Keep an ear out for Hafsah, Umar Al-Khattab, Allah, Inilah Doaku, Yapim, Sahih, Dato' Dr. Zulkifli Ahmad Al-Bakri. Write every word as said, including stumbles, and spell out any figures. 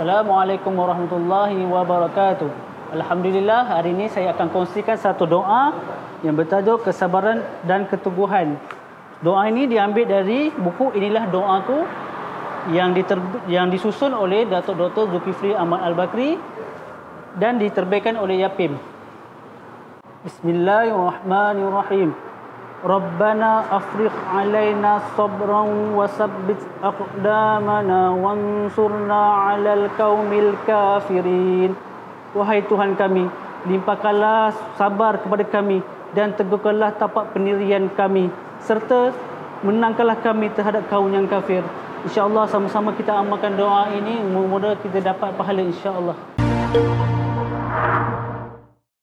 Assalamualaikum warahmatullahi wabarakatuh. Alhamdulillah, hari ini saya akan kongsikan satu doa yang bertajuk kesabaran dan keteguhan. Doa ini diambil dari buku Inilah Doaku yang diter yang disusun oleh Dato' doktor Zulkifli Ahmad Al-Bakri dan diterbitkan oleh Yapim. Bismillahirrahmanirrahim. Rabbana afrigh alaina sabran wa sabbit aqdamana wansurna 'alal qaumil kafirin. Wahai Tuhan kami, limpahkanlah sabar kepada kami dan teguhkanlah tapak pendirian kami, serta menangkanlah kami terhadap kaum yang kafir. Insya-Allah sama-sama kita amalkan doa ini, mudah-mudahan kita dapat pahala insya-Allah.